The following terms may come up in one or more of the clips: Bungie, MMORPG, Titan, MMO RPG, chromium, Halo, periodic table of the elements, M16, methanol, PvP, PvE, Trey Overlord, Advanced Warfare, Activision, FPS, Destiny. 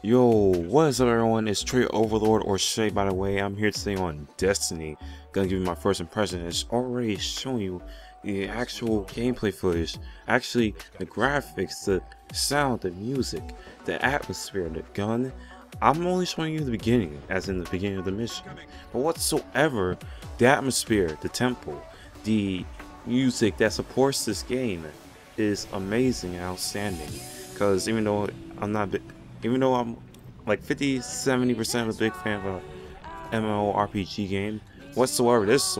Yo, what is up everyone, it's Trey Overlord, or Shay by the way. I'm here today on Destiny, gonna give you my first impression. It's already showing you the actual gameplay footage, actually the graphics, the sound, the music, the atmosphere, the gun. I'm only showing you the beginning, as in the beginning of the mission, but whatsoever, the atmosphere, the tempo, the music that supports this game is amazing and outstanding. Because even though I'm like 50-70% of a big fan of a MMO RPG game whatsoever, this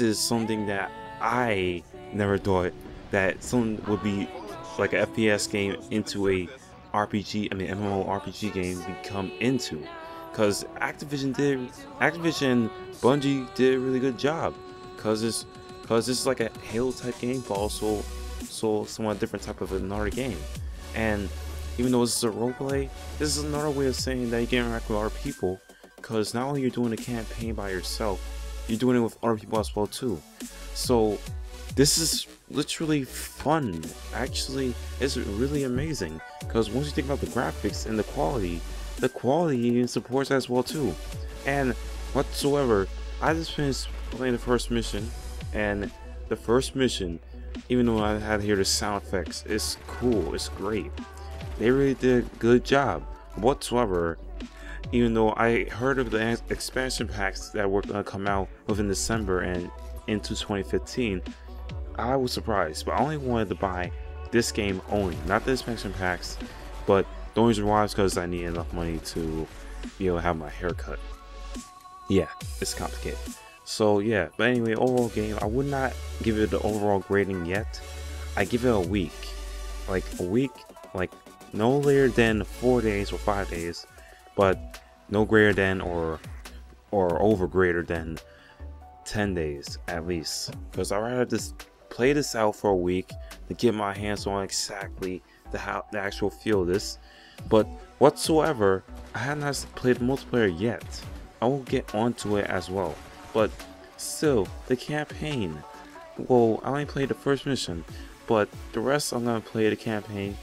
is something that I never thought that someone would be like a FPS game into a MMO RPG game become into, because Activision Bungie did a really good job, because it's like a Halo type game, but also somewhat different type of another game. And even though this is a roleplay, this is another way of saying that you can interact with other people, because not only you're doing a campaign by yourself, you're doing it with other people as well too. So this is literally fun. Actually, it's really amazing, because once you think about the graphics and the quality even supports as well too. And whatsoever, I just finished playing the first mission, and the first mission, even though I had to hear the sound effects, it's cool, it's great. They really did a good job whatsoever, even though I heard of the expansion packs that were going to come out within December and into 2015. I was surprised, but I only wanted to buy this game only, not the expansion packs. But the only reason why is because I need enough money to be able to have my hair cut. Yeah, it's complicated. So yeah, but anyway, overall game, I would not give it the overall grading yet. I give it a week, like no later than 4 days or 5 days, but no greater than or over greater than 10 days at least, because I'd rather just play this out for a week to get my hands on exactly the actual feel of this. But whatsoever, I have not played multiplayer yet. I will get onto it as well, but still the campaign, well, I only played the first mission, but the rest I'm gonna play the campaign.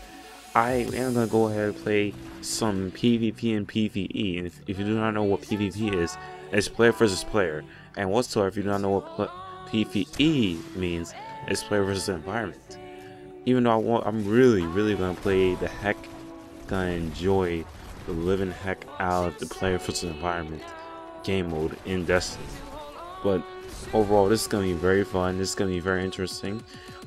I am going to go ahead and play some PvP and PvE, and if you do not know what PvP is, it's player versus player, and whatsoever, if you do not know what PvE means, it's player versus environment. Even though I'm really going to play the heck, going to enjoy the living heck out of the player versus environment game mode in Destiny. But overall, this is going to be very fun, this is going to be very interesting.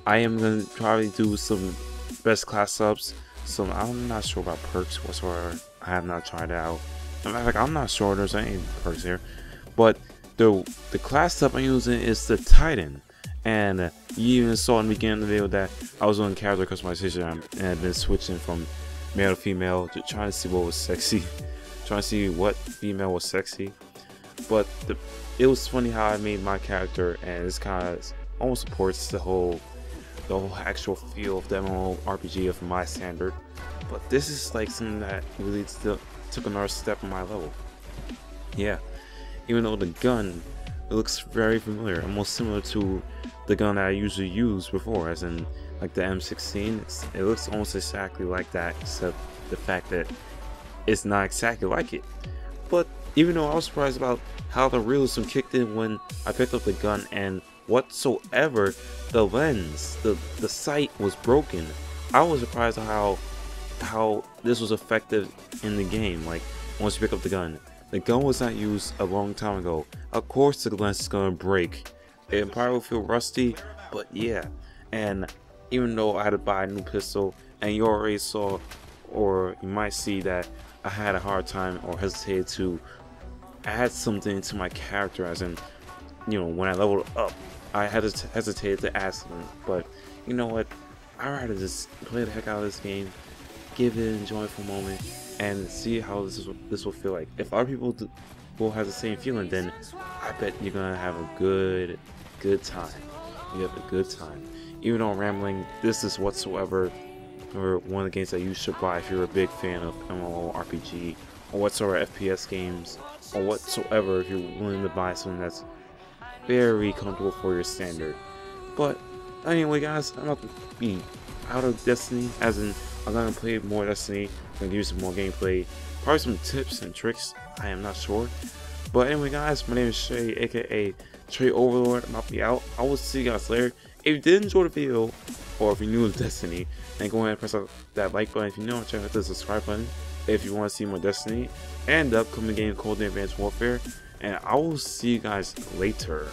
I am going to probably do some best class ups. So I'm not sure about perks whatsoever. I have not tried it out. In fact, I'm not sure there's any perks here. But the class up I'm using is the Titan. And you even saw in the beginning of the video that I was on character customization and I've been switching from male to female, to trying to see what was sexy, trying to see what female was sexy. But it was funny how I made my character, and it's kind of almost supports the whole actual feel of the MMO RPG of my standard. But this is like something that really took another step on my level. Yeah, even though the gun, it looks very familiar, almost similar to the gun that I usually use before, as in like the M16. It looks almost exactly like that, except the fact that it's not exactly like it. But even though I was surprised about how the realism kicked in when I picked up the gun, and whatsoever, the lens, the sight was broken. I was surprised at how this was effective in the game. Like, once you pick up the gun was not used a long time ago. Of course the lens is gonna break, it probably will feel rusty, but yeah. And even though I had to buy a new pistol, and you already saw, or you might see, that I had a hard time or hesitated to add something to my character, as in, you know, when I leveled up, I had to hesitate to ask them. But you know what, I'd rather just play the heck out of this game, give it, enjoy it for a moment, and see how this will feel like. If other people will have the same feeling, then I bet you're gonna have a good time. You have a good time. Even though I'm rambling, this is whatsoever, or one of the games that you should buy if you're a big fan of MMORPG or whatsoever FPS games, or whatsoever, if you're willing to buy something that's very comfortable for your standard. But anyway guys, I'm about to be out of Destiny, as in I'm not going to play more Destiny. I'm going to give you some more gameplay, probably some tips and tricks, I am not sure. But anyway guys, my name is Trey, aka Trey Overlord. I'm about to be out. I will see you guys later. If you did enjoy the video, or if you're new to Destiny, then go ahead and press that like button. If you're new, check out the subscribe button if you want to see more Destiny and the upcoming game called Advanced Warfare. And I will see you guys later.